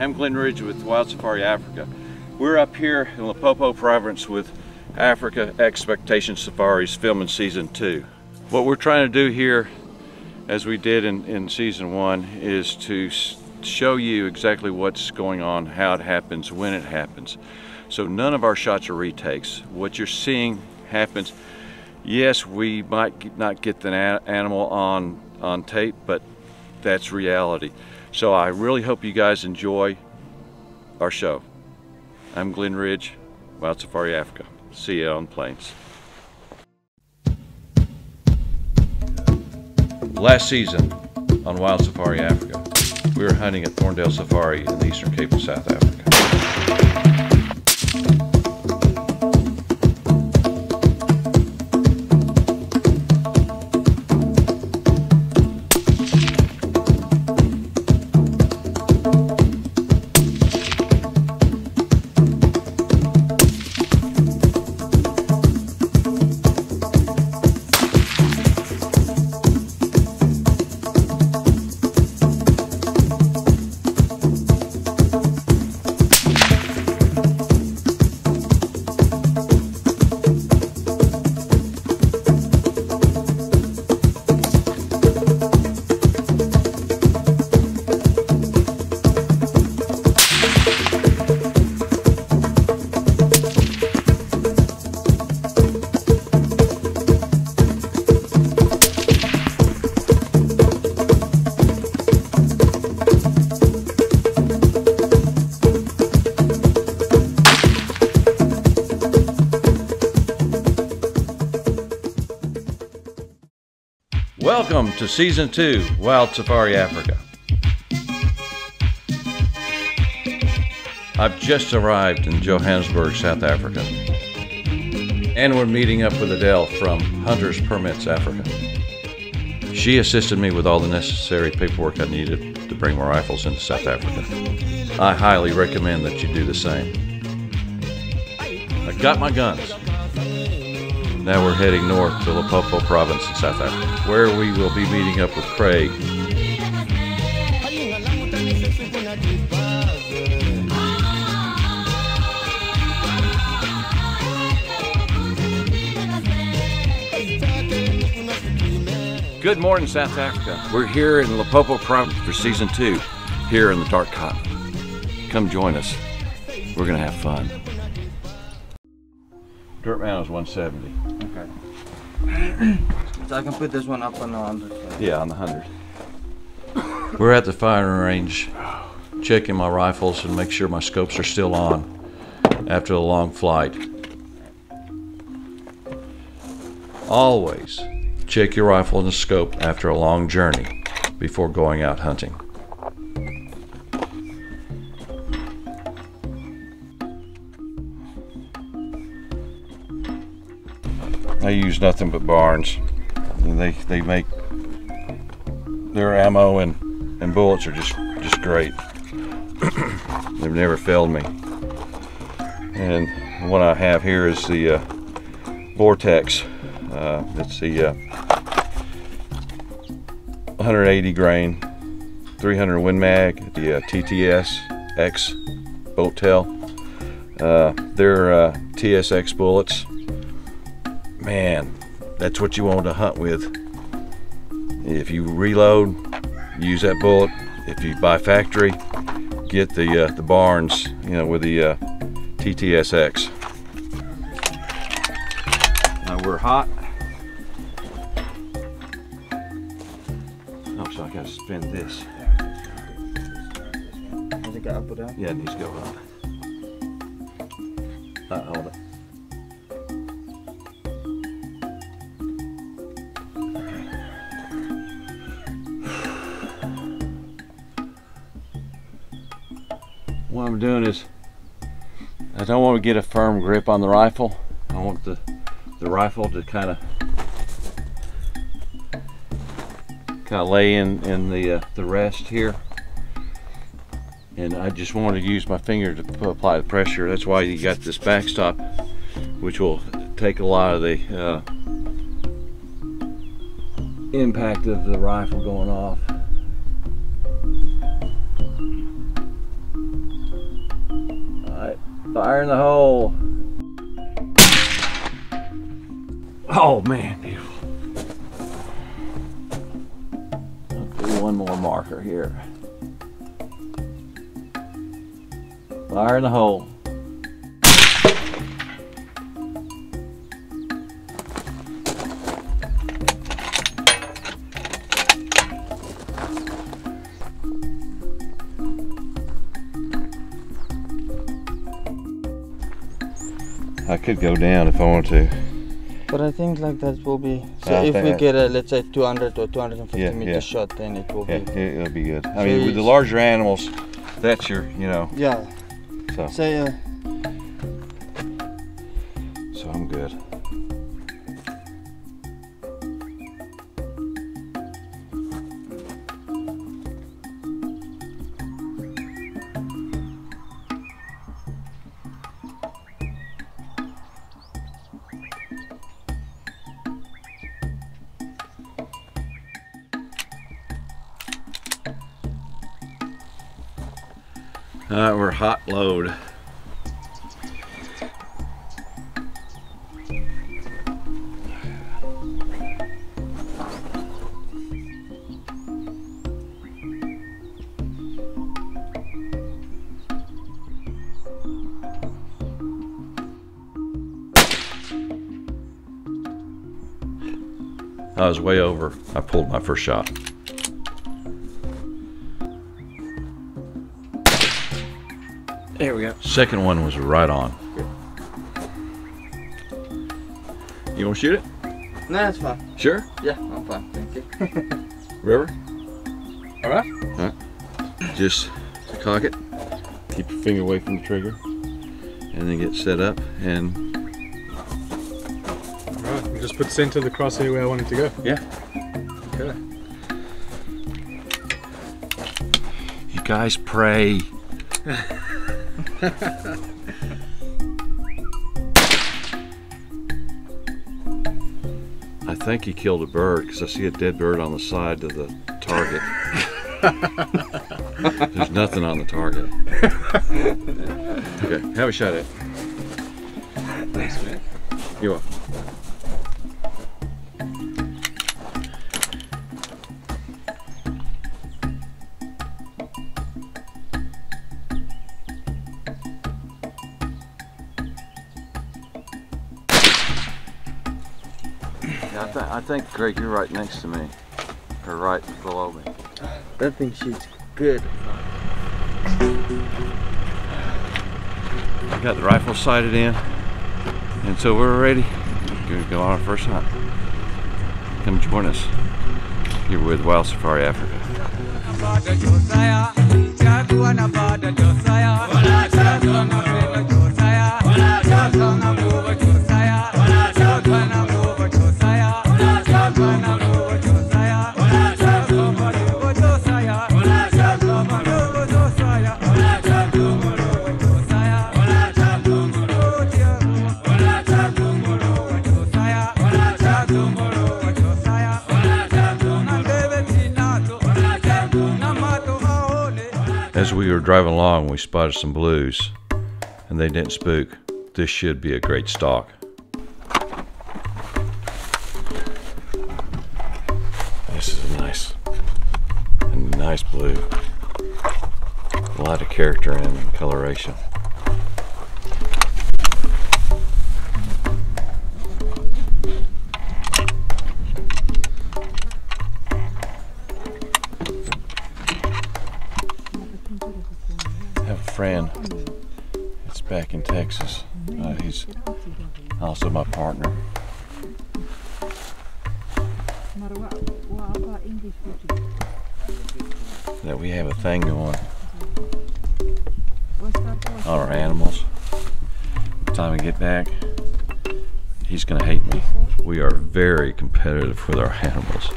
I'm Glenn Ridge with Wild Safari Africa. We're up here in Limpopo Province with Africa Expectation Safaris filming season 2. What we're trying to do here, as we did in season 1, is to show you exactly what's going on, how it happens, when it happens. So none of our shots are retakes. What you're seeing happens. Yes, we might not get the animal on tape, but that's reality. So I really hope you guys enjoy our show. I'm Glenn Ridge, Wild Safari Africa. See you on planes. Last season on Wild Safari Africa, we were hunting at Thorndale Safari in the Eastern Cape of South Africa. Welcome to Season 2, Wild Safari Africa. I've just arrived in Johannesburg, South Africa, and we're meeting up with Adele from Hunter's Permits Africa. She assisted me with all the necessary paperwork I needed to bring my rifles into South Africa. I highly recommend that you do the same. I got my guns. Now we're heading north to Limpopo Province in South Africa, where we will be meeting up with Craig. Good morning, South Africa. We're here in Limpopo Province for season 2, here in the Dark Continent. Come join us. We're going to have fun. Dirt mound is 170. Okay. So I can put this one up on the 100. Right? Yeah, on the 100. We're at the firing range, checking my rifles and make sure my scopes are still on after a long flight. Always check your rifle and the scope after a long journey before going out hunting. They use nothing but Barnes. They make their ammo and bullets are just great. They've never failed me. And what I have here is the Vortex. It's the 180 grain, 300 Win Mag, the TTSX boat tail. They're TSX bullets. Man, that's what you want to hunt with. If you reload, use that bullet. If you buy factory, get the Barnes, you know, with the TTSX. Now we're hot. Oh, so I gotta spin this. Does it go up or down? Yeah, it needs to go up. Hold it. What I'm doing is, I don't want to get a firm grip on the rifle. I want the rifle to kind of lay in the rest here, and I just want to use my finger to apply the pressure. That's why you got this backstop, which will take a lot of the impact of the rifle going off. Fire in the hole. Oh man, beautiful. Let's do one more marker here. Fire in the hole. I could go down if I want to. But I think like that will be, so if we get a, let's say 200 or 250 meter shot, then it will be. It'll be good. I mean, with the larger animals, that's your, you know. Yeah. So. So I'm good. Alright, we're hot load. I was way over. I pulled my first shot. There we go. Second one was right on. Good. You want to shoot it? No, that's fine. Sure? Yeah, I'm fine. Thank you. River? All right. All right. Just cock it. Keep your finger away from the trigger. And then get set up and... All right. You just put center of the crosshair where I want it to go. Yeah. Okay. You guys pray. I think he killed a bird because I see a dead bird on the side of the target. There's nothing on the target. Okay, have a shot at it. Thanks, man. You're welcome. I think, Craig, you're right next to me, or right below me. That thing shoots good. I got the rifle sighted in, and so we're ready. We're going to go on our first hunt. Come join us. You're with Wild Safari Africa. As we were driving along, we spotted some blues, and they didn't spook. This should be a great stalk. This is a nice blue. A lot of character and coloration. Friend it's back in Texas, he's also my partner. That we have a thing going on our animals. By the time we get back, he's gonna hate me. We are very competitive with our animals.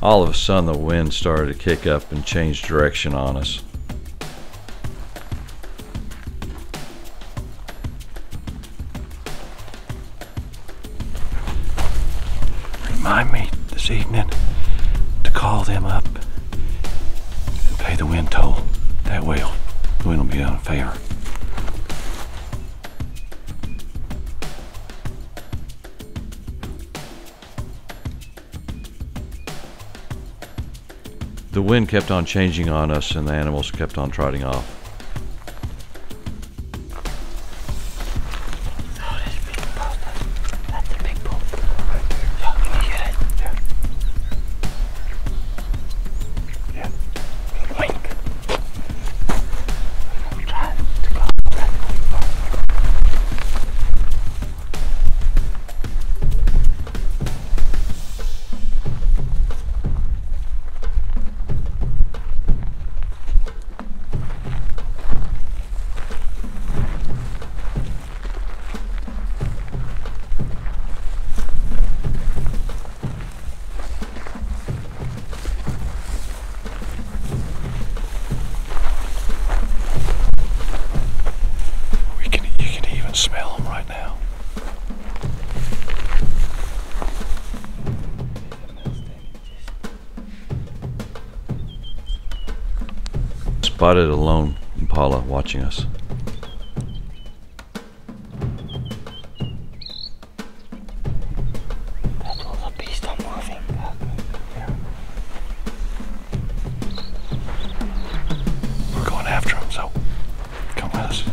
all of a sudden the wind started to kick up and change direction on us. Remind me this evening to call them up and pay the wind toll. That way the wind will be out of favor. The wind kept on changing on us and the animals kept on trotting off. Oh, that's a big bull. That's a big bull. Right there. Yeah, can you get it? Yeah. Wink. I'm trying to go spotted a lone impala watching us. That little beast I'm moving. We're going after him, so come with us.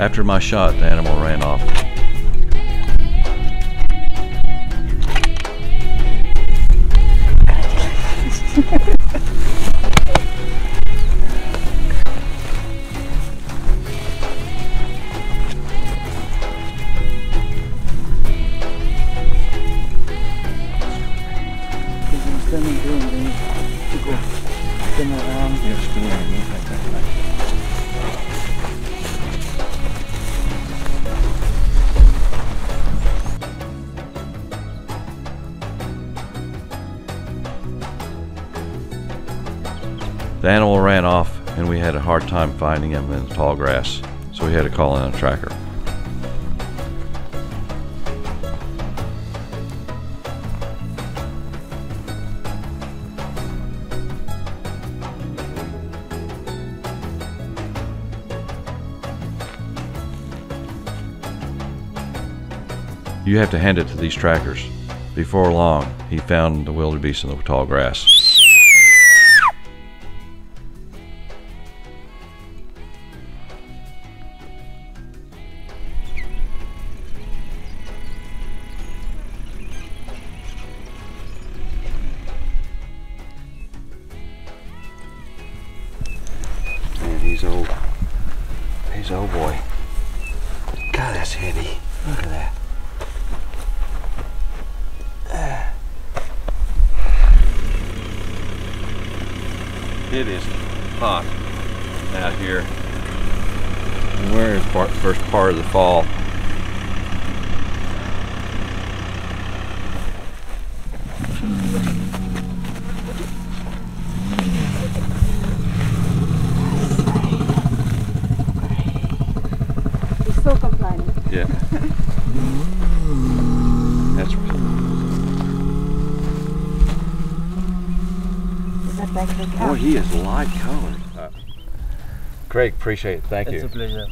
After my shot, the animal ran off. The animal ran off and we had a hard time finding him in the tall grass, so we had to call in a tracker. You have to hand it to these trackers. Before long, he found the wildebeest in the tall grass. He's old boy. God, that's heavy. Look at that. It is hot out here. We're in the first part of the fall. He's so compliant. Yeah. That's right. Is that back of the cow? Boy, he is light colored. Craig, appreciate it. Thank you. It's a pleasure.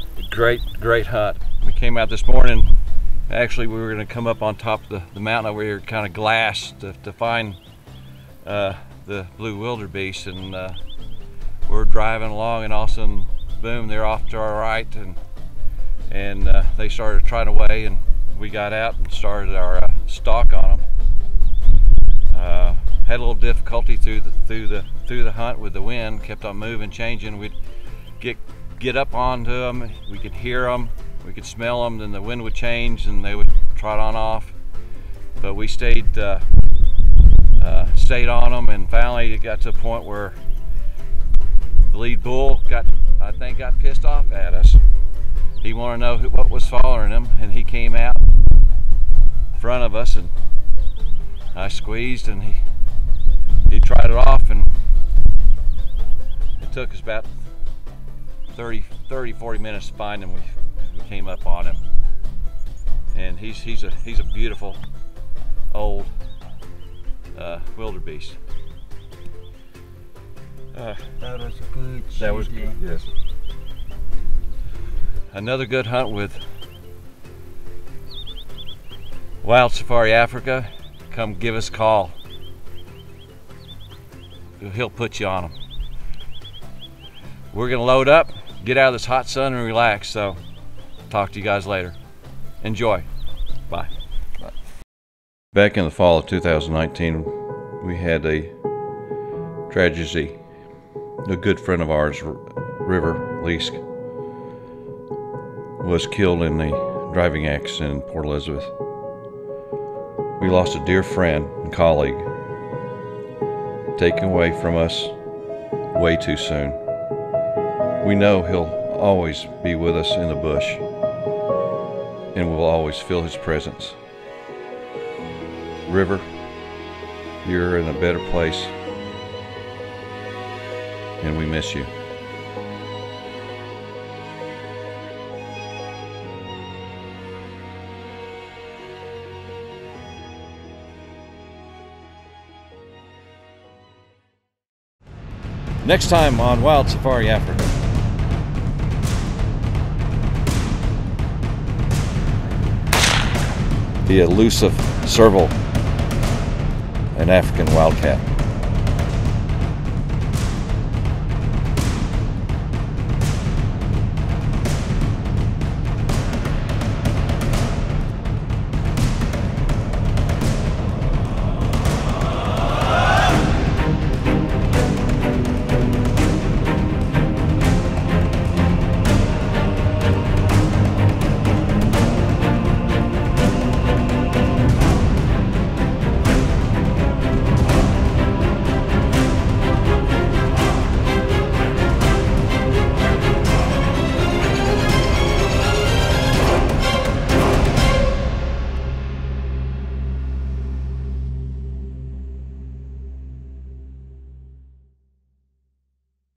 Great hunt. We came out this morning. Actually, we were going to come up on top of the mountain over here, kind of glass, to find the blue wildebeest. And we're driving along, and all of a sudden, boom, they're off to our right, and they started trotting away, and we got out and started our stalk on them. Had a little difficulty through the hunt with the wind. Kept on moving, changing. We'd get up onto them, we could hear them, we could smell them, then the wind would change and they would trot on off. But we stayed on them, and finally it got to a point where the lead bull I think got pissed off at us. He wanted to know what was following him, and he came out in front of us, and I squeezed, and he tried it off, and it took us about 30-40 minutes to find him. We came up on him, and he's a beautiful old wildebeest. That was a good. That was good. Yes. Another good hunt with Wild Safari Africa. Come give us a call. He'll put you on him. We're gonna load up, get out of this hot sun and relax. So talk to you guys later. Enjoy. Bye. Bye. Back in the fall of 2019, we had a tragedy. A good friend of ours, River Leask, was killed in a driving accident in Port Elizabeth. We lost a dear friend and colleague, taken away from us way too soon. We know he'll always be with us in the bush, and we'll always feel his presence. River, you're in a better place, and we miss you. Next time on Wild Safari Africa. The elusive serval, an African wildcat.